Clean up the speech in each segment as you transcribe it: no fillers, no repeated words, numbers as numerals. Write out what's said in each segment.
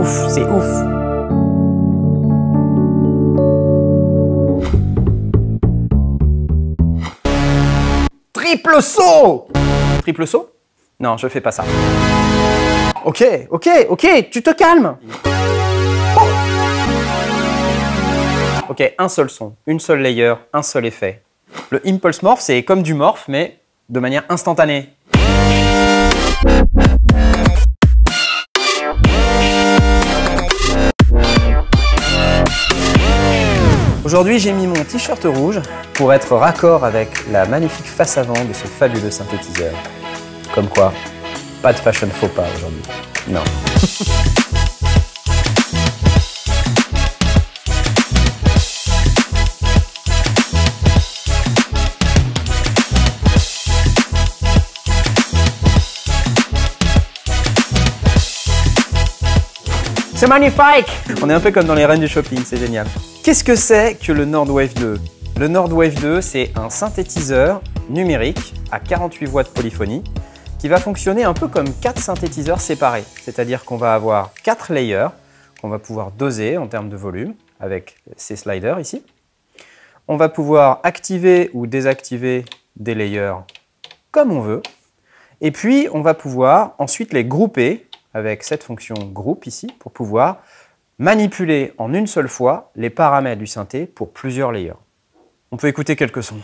ouf, c'est ouf. Triple saut! Triple saut? Non, je fais pas ça. Ok, ok, ok, tu te calmes. Oh. Ok, un seul son, une seule layer, un seul effet. Le Impulse Morph, c'est comme du morph, mais de manière instantanée. Aujourd'hui, j'ai mis mon t-shirt rouge pour être raccord avec la magnifique face avant de ce fabuleux synthétiseur. Comme quoi, pas de fashion faux pas aujourd'hui. Non. C'est magnifique! On est un peu comme dans les reines du shopping, c'est génial. Qu'est-ce que c'est que le Nord Wave 2? Le Nord Wave 2, c'est un synthétiseur numérique à 48 voix de polyphonie qui va fonctionner un peu comme 4 synthétiseurs séparés. C'est-à-dire qu'on va avoir 4 layers qu'on va pouvoir doser en termes de volume avec ces sliders ici. On va pouvoir activer ou désactiver des layers comme on veut. Et puis, on va pouvoir ensuite les grouper avec cette fonction groupe ici, pour pouvoir manipuler en une seule fois les paramètres du synthé pour plusieurs layers. On peut écouter quelques sons.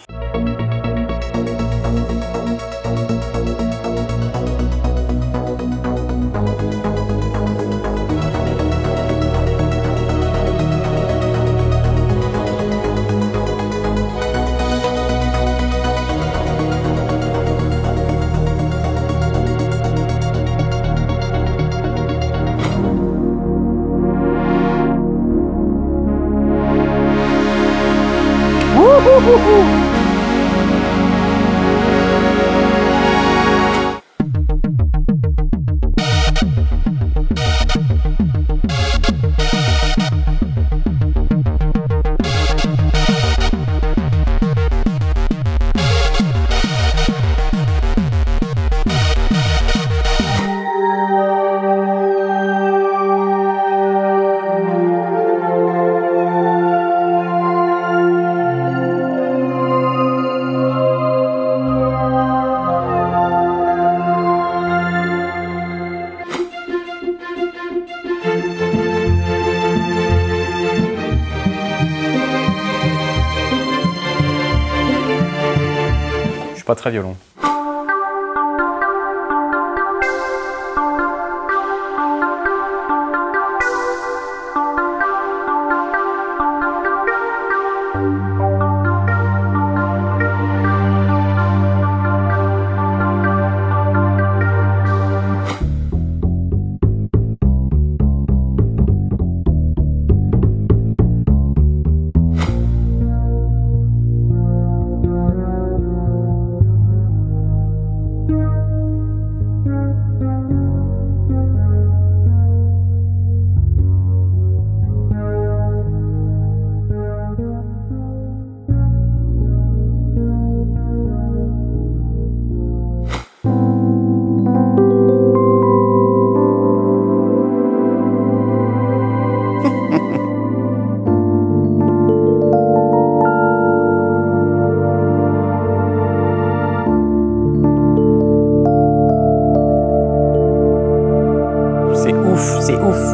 Pas très violent. C'est ouf. Vous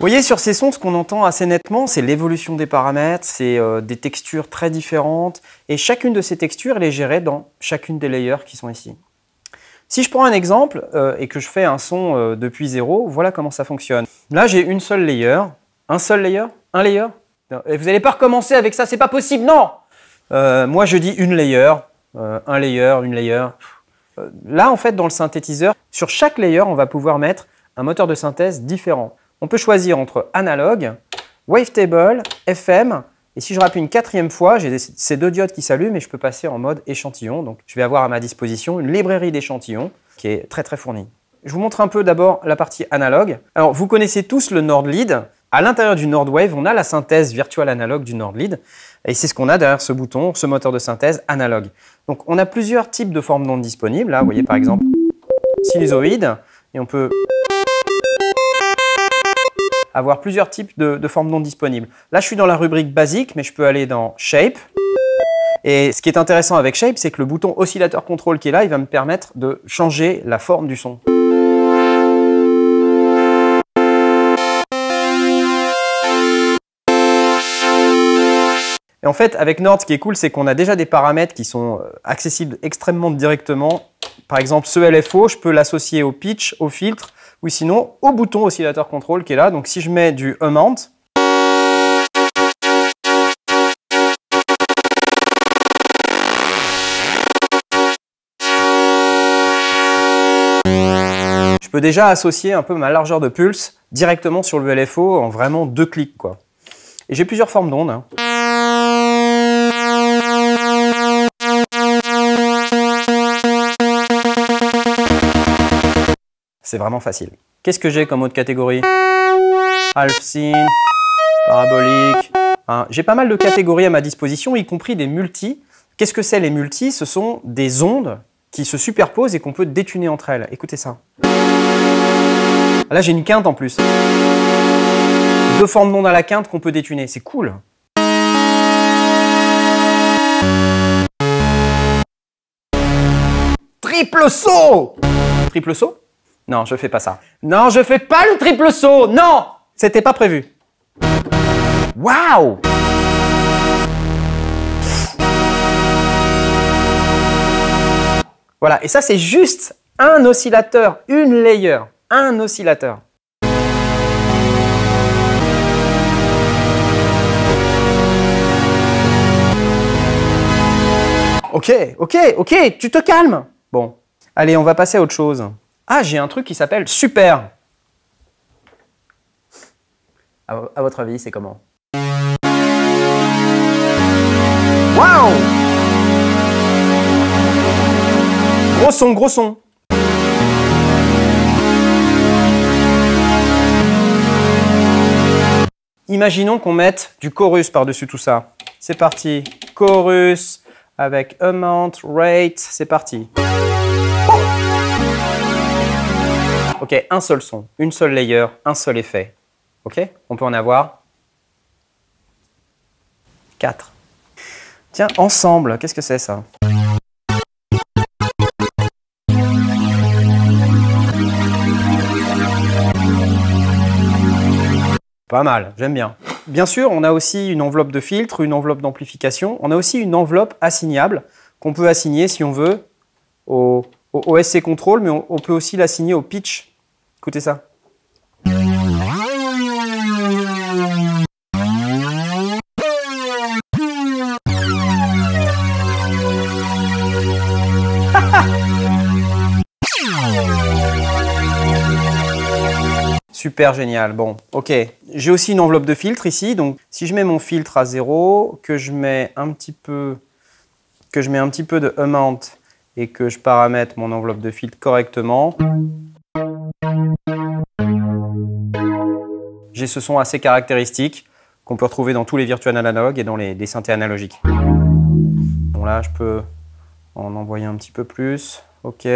voyez, sur ces sons, ce qu'on entend assez nettement, c'est l'évolution des paramètres, c'est des textures très différentes, et chacune de ces textures, elle est gérée dans chacune des layers qui sont ici. Si je prends un exemple et que je fais un son depuis zéro, voilà comment ça fonctionne. Là, j'ai une seule layer, un seul layer, un layer. Et vous n'allez pas recommencer avec ça, c'est pas possible, non! Moi, je dis une layer, un layer, une layer. Là, en fait, dans le synthétiseur, sur chaque layer, on va pouvoir mettre un moteur de synthèse différent. On peut choisir entre analogue, wavetable, FM. Et si je rappuie une 4e fois, j'ai ces 2 diodes qui s'allument et je peux passer en mode échantillon. Donc je vais avoir à ma disposition une librairie d'échantillons qui est très très fournie. Je vous montre un peu d'abord la partie analogue. Alors vous connaissez tous le NordLead. À l'intérieur du Nord Wave, on a la synthèse virtuelle analogue du NordLead. Et c'est ce qu'on a derrière ce bouton, ce moteur de synthèse analogue. Donc on a plusieurs types de formes d'ondes disponibles. Là, vous voyez par exemple sinusoïde. Et on peut avoir plusieurs types de formes d'ondes disponibles. Là, je suis dans la rubrique basique, mais je peux aller dans Shape. Et ce qui est intéressant avec Shape, c'est que le bouton oscillateur contrôle qui est là, il va me permettre de changer la forme du son. Et en fait, avec Nord, ce qui est cool, c'est qu'on a déjà des paramètres qui sont accessibles extrêmement directement. Par exemple, ce LFO, je peux l'associer au pitch, au filtre, ou sinon au bouton oscillateur contrôle qui est là. Donc si je mets du amount, je peux déjà associer un peu ma largeur de pulse directement sur le LFO en vraiment 2 clics, quoi. Et j'ai plusieurs formes d'ondes, hein. C'est vraiment facile. Qu'est-ce que j'ai comme autre catégorie? Half synth, parabolique. Hein, j'ai pas mal de catégories à ma disposition, y compris des multis. Qu'est-ce que c'est les multis? Ce sont des ondes qui se superposent et qu'on peut détuner entre elles. Écoutez ça. Là, j'ai une quinte en plus. 2 formes d'ondes à la quinte qu'on peut détuner. C'est cool. Triple saut! Triple saut? Non, je fais pas ça. Non, je fais pas le triple saut. Non, c'était pas prévu. Waouh! Voilà, et ça c'est juste un oscillateur, une layer, un oscillateur. Ok, ok, ok, tu te calmes. Bon, allez, on va passer à autre chose. Ah, j'ai un truc qui s'appelle Super. À votre avis, c'est comment? Waouh! Gros son, gros son. Imaginons qu'on mette du chorus par-dessus tout ça. C'est parti. Chorus avec amount, rate. C'est parti. Ok, un seul son, une seule layer, un seul effet. Ok, on peut en avoir 4. Tiens, ensemble, qu'est-ce que c'est ça? Pas mal, j'aime bien. Bien sûr, on a aussi une enveloppe de filtre, une enveloppe d'amplification. On a aussi une enveloppe assignable qu'on peut assigner, si on veut, au SC contrôle, mais on peut aussi l'assigner au pitch. Écoutez ça. Super génial. Bon, ok. J'ai aussi une enveloppe de filtre ici. Donc, si je mets mon filtre à 0, que je mets un petit peu de amount et que je paramètre mon enveloppe de filtre correctement, j'ai ce son assez caractéristique qu'on peut retrouver dans tous les virtuels analogues et dans les synthés analogiques. Bon là, je peux en envoyer un petit peu plus. Ok.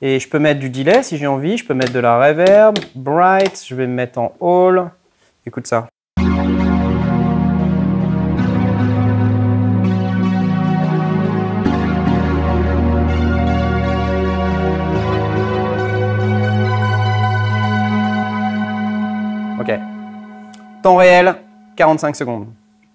Et je peux mettre du delay si j'ai envie. Je peux mettre de la reverb, bright. Je vais me mettre en all. Écoute ça. Temps réel, 45 secondes.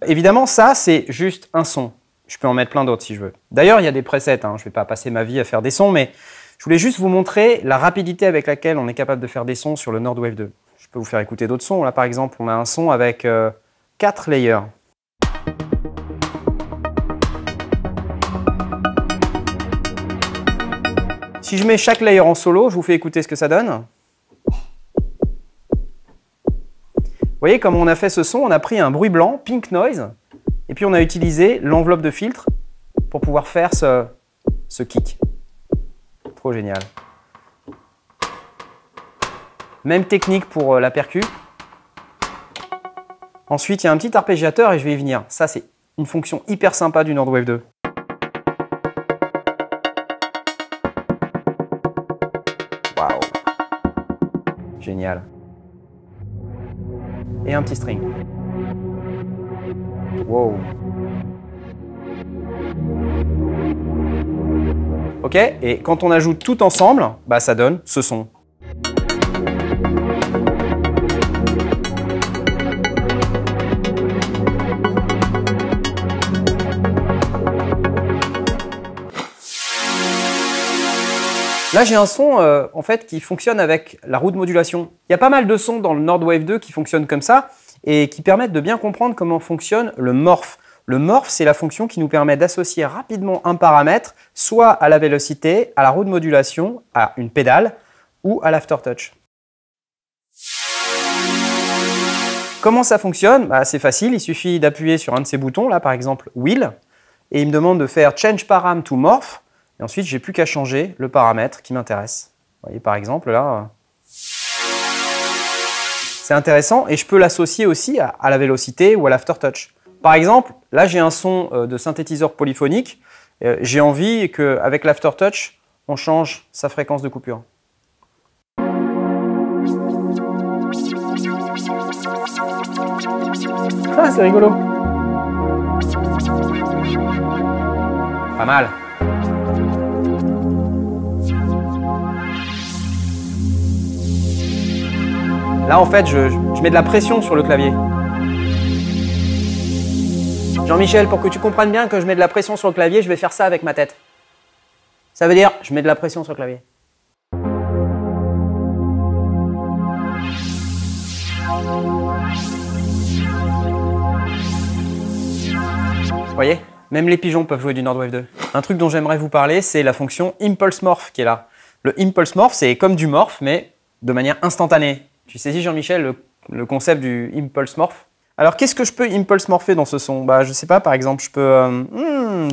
Évidemment, ça, c'est juste un son. Je peux en mettre plein d'autres si je veux. D'ailleurs, il y a des presets, hein. Je ne vais pas passer ma vie à faire des sons, mais je voulais juste vous montrer la rapidité avec laquelle on est capable de faire des sons sur le Nord Wave 2. Je peux vous faire écouter d'autres sons. Là, par exemple, on a un son avec 4 layers. Si je mets chaque layer en solo, je vous fais écouter ce que ça donne. Vous voyez, comme on a fait ce son, on a pris un bruit blanc, Pink Noise, Et puis on a utilisé l'enveloppe de filtre pour pouvoir faire ce kick. Trop génial. Même technique pour la percu. Ensuite, il y a un petit arpégiateur et je vais y venir. Ça, c'est une fonction hyper sympa du Nord Wave 2. Waouh! Génial. Et un petit string. Wow. Ok, et quand on ajoute tout ensemble, bah ça donne ce son. Là, j'ai un son en fait qui fonctionne avec la roue de modulation. Il y a pas mal de sons dans le Nord Wave 2 qui fonctionnent comme ça et qui permettent de bien comprendre comment fonctionne le morph. Le morph, c'est la fonction qui nous permet d'associer rapidement un paramètre soit à la vélocité, à la roue de modulation, à une pédale ou à l'aftertouch. Comment ça fonctionne? Bah, c'est facile, il suffit d'appuyer sur un de ces boutons, là par exemple Wheel, et il me demande de faire Change Param to Morph. Et ensuite, j'ai plus qu'à changer le paramètre qui m'intéresse. Vous voyez, par exemple, là, c'est intéressant et je peux l'associer aussi à la vélocité ou à l'aftertouch. Par exemple, là, j'ai un son de synthétiseur polyphonique. J'ai envie qu'avec l'aftertouch, on change sa fréquence de coupure. Ah, c'est rigolo. Pas mal. Là, en fait, je mets de la pression sur le clavier. Jean-Michel, pour que tu comprennes bien que je mets de la pression sur le clavier, je vais faire ça avec ma tête. Ça veut dire, je mets de la pression sur le clavier. Vous voyez? Même les pigeons peuvent jouer du Nord Wave 2. Un truc dont j'aimerais vous parler, c'est la fonction Impulse Morph qui est là. Le Impulse Morph, c'est comme du morph, mais de manière instantanée. Tu saisis, Jean-Michel, le concept du Impulse Morph? Alors, qu'est-ce que je peux Impulse Morpher dans ce son? Bah, je sais pas, par exemple, je peux...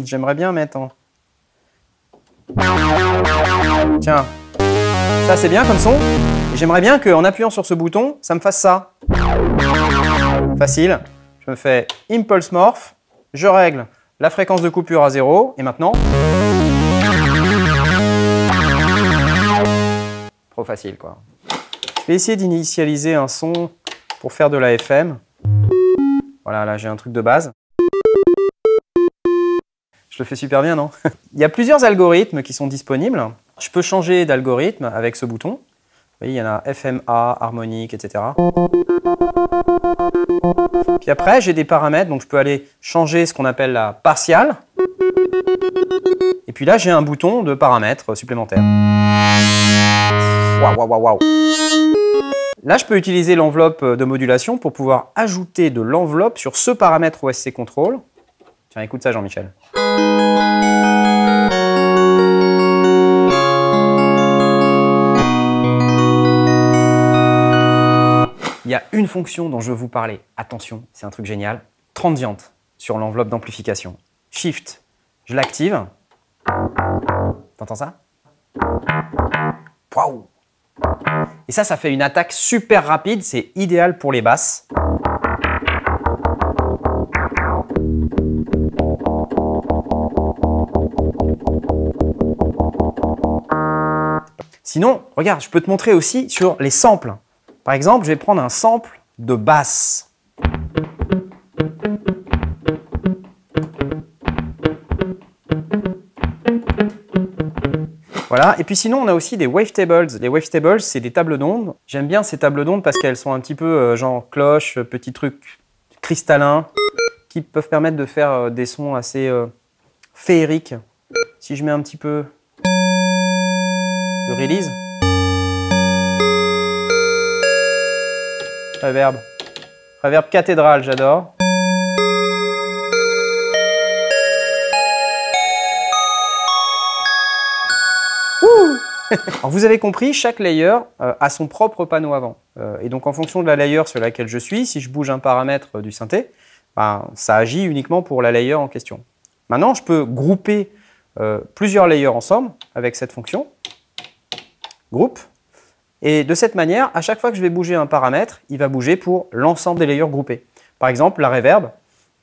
j'aimerais bien mettre en... Tiens, ça c'est bien comme son. J'aimerais bien qu'en appuyant sur ce bouton, ça me fasse ça. Facile. Je me fais Impulse Morph, je règle la fréquence de coupure à 0, et maintenant... Trop facile, quoi. Je vais essayer d'initialiser un son pour faire de la FM. Voilà, là j'ai un truc de base. Je le fais super bien, non? Il y a plusieurs algorithmes qui sont disponibles. Je peux changer d'algorithme avec ce bouton. Vous voyez, il y en a FMA, harmonique, etc. Puis après, j'ai des paramètres, donc je peux aller changer ce qu'on appelle la partiale. Et puis là, j'ai un bouton de paramètres supplémentaires. Waouh, waouh, waouh! Là, je peux utiliser l'enveloppe de modulation pour pouvoir ajouter de l'enveloppe sur ce paramètre OSC Control. Tiens, écoute ça, Jean-Michel. Il y a une fonction dont je veux vous parler. Attention, c'est un truc génial. Transient sur l'enveloppe d'amplification. Shift, je l'active. T'entends ça? Waouh! Et ça fait une attaque super rapide, c'est idéal pour les basses. Sinon, regarde, je peux te montrer aussi sur les samples. Par exemple, je vais prendre un sample de basse. Voilà, et puis sinon on a aussi des wavetables. Les wavetables, c'est des tables d'ondes. J'aime bien ces tables d'ondes parce qu'elles sont un petit peu genre cloche, petits trucs cristallins qui peuvent permettre de faire des sons assez féeriques. Si je mets un petit peu de release, reverb, reverb cathédrale, j'adore. Alors vous avez compris, chaque layer a son propre panneau avant. Et donc en fonction de la layer sur laquelle je suis, si je bouge un paramètre du synthé, ben, ça agit uniquement pour la layer en question. Maintenant, je peux grouper plusieurs layers ensemble avec cette fonction group. Et de cette manière, à chaque fois que je vais bouger un paramètre, il va bouger pour l'ensemble des layers groupés. Par exemple, la reverb,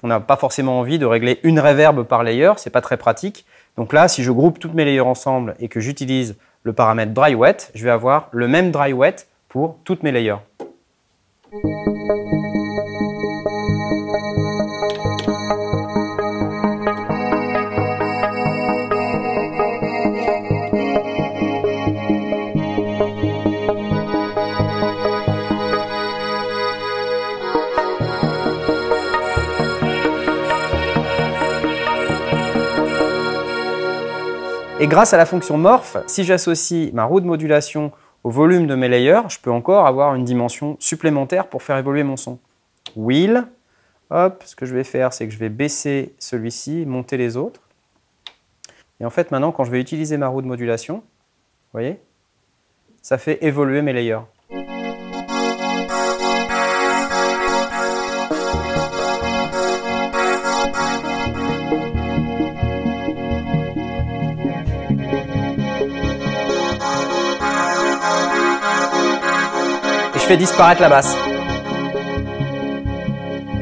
on n'a pas forcément envie de régler une reverb par layer, c'est pas très pratique. Donc là, si je groupe toutes mes layers ensemble et que j'utilise le paramètre dry wet, je vais avoir le même dry wet pour toutes mes layers. Et grâce à la fonction morph, si j'associe ma roue de modulation au volume de mes layers, je peux encore avoir une dimension supplémentaire pour faire évoluer mon son. Wheel, hop, ce que je vais faire, c'est que je vais baisser celui-ci, monter les autres. Et en fait, maintenant, quand je vais utiliser ma roue de modulation, vous voyez, ça fait évoluer mes layers. Fait disparaître la basse.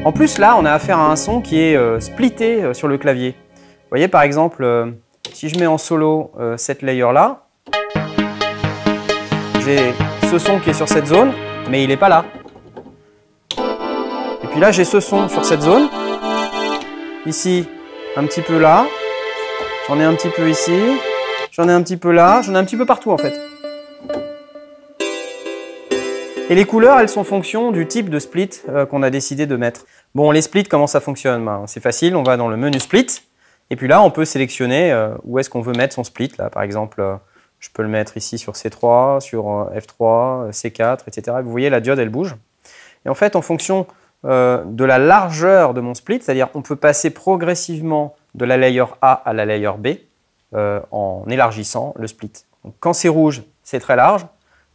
En plus, là, on a affaire à un son qui est splitté sur le clavier. Vous voyez, par exemple, si je mets en solo cette layer-là, j'ai ce son qui est sur cette zone, mais il n'est pas là. Et puis là, j'ai ce son sur cette zone. Ici, un petit peu là. J'en ai un petit peu ici. J'en ai un petit peu là. J'en ai un petit peu partout, en fait. Et les couleurs, elles sont fonction du type de split qu'on a décidé de mettre. Bon, les splits, comment ça fonctionne? Ben, c'est facile, on va dans le menu split, et puis là, on peut sélectionner où est-ce qu'on veut mettre son split. Là, par exemple, je peux le mettre ici sur C3, sur F3, C4, etc. Vous voyez, la diode, elle bouge. Et en fait, en fonction de la largeur de mon split, c'est-à-dire on peut passer progressivement de la layer A à la layer B en élargissant le split. Donc, quand c'est rouge, c'est très large.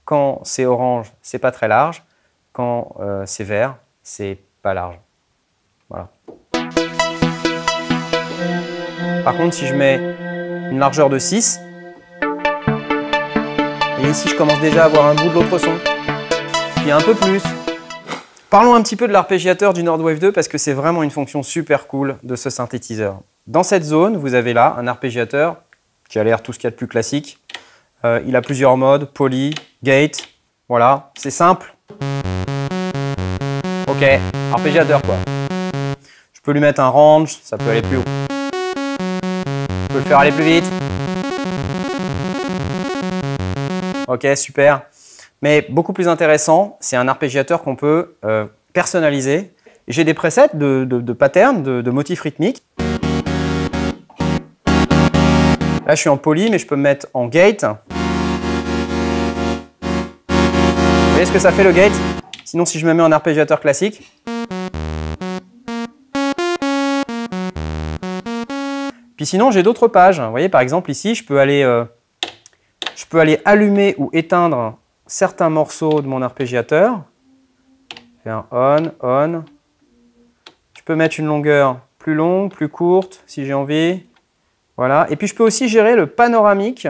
Quand c'est orange, c'est pas très large. Quand c'est vert, c'est pas large. Voilà. Par contre, si je mets une largeur de 6, et ici je commence déjà à avoir un bout de l'autre son, puis un peu plus. Parlons un petit peu de l'arpégiateur du Nord Wave 2 parce que c'est vraiment une fonction super cool de ce synthétiseur. Dans cette zone, vous avez là un arpégiateur qui a l'air tout ce qu'il y a de plus classique. Il a plusieurs modes, poly, gate, voilà, c'est simple. Ok, arpégiateur quoi. Je peux lui mettre un range, ça peut aller plus haut. Je peux le faire aller plus vite. Ok, super. Mais beaucoup plus intéressant, c'est un arpégiateur qu'on peut personnaliser. J'ai des presets de patterns, de motifs rythmiques. Là, je suis en poly, mais je peux me mettre en gate. Vous voyez ce que ça fait le gate? Sinon, si je me mets en arpégiateur classique. Puis sinon, j'ai d'autres pages. Vous voyez, par exemple, ici, je peux aller allumer ou éteindre certains morceaux de mon arpégiateur. Je fais un on, on. Je peux mettre une longueur plus longue, plus courte, si j'ai envie. Voilà. Et puis je peux aussi gérer le panoramique.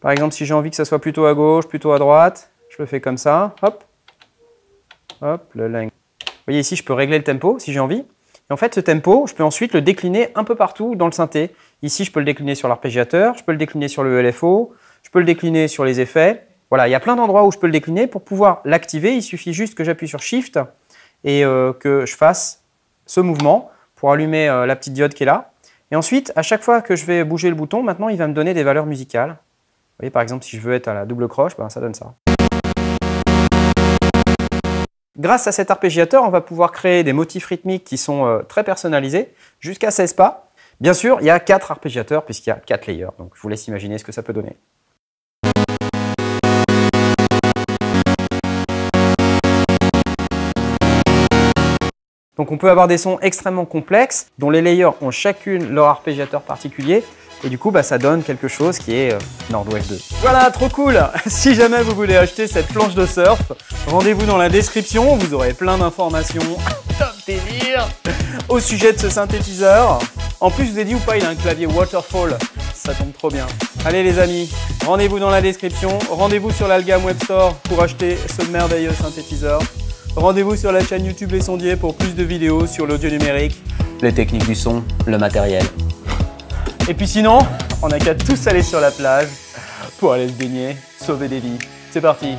Par exemple, si j'ai envie que ça soit plutôt à gauche, plutôt à droite, je le fais comme ça. Hop. Hop, le length. Vous voyez ici, je peux régler le tempo si j'ai envie. Et en fait, ce tempo, je peux ensuite le décliner un peu partout dans le synthé. Ici, je peux le décliner sur l'arpégiateur, je peux le décliner sur le LFO, je peux le décliner sur les effets. Voilà, il y a plein d'endroits où je peux le décliner. Pour pouvoir l'activer, il suffit juste que j'appuie sur Shift et que je fasse ce mouvement pour allumer la petite diode qui est là. Et ensuite, à chaque fois que je vais bouger le bouton, maintenant, il va me donner des valeurs musicales. Vous voyez, par exemple, si je veux être à la double croche, ben, ça donne ça. Grâce à cet arpégiateur, on va pouvoir créer des motifs rythmiques qui sont très personnalisés, jusqu'à 16 pas. Bien sûr, il y a 4 arpégiateurs puisqu'il y a 4 layers. Donc, je vous laisse imaginer ce que ça peut donner. Donc on peut avoir des sons extrêmement complexes, dont les layers ont chacune leur arpégiateur particulier, et du coup bah, ça donne quelque chose qui est Nord Wave 2. Voilà, trop cool. Si jamais vous voulez acheter cette planche de surf, rendez-vous dans la description, vous aurez plein d'informations. délire au sujet de ce synthétiseur. En plus, je vous ai dit ou pas, il a un clavier Waterfall. Ça tombe trop bien. Allez les amis, rendez-vous dans la description. Rendez-vous sur l'Algam Web Store pour acheter ce merveilleux synthétiseur. Rendez-vous sur la chaîne YouTube Les Sondiers pour plus de vidéos sur l'audio numérique, les techniques du son, le matériel. Et puis sinon, on n'a qu'à tous aller sur la plage pour aller se baigner, sauver des vies. C'est parti!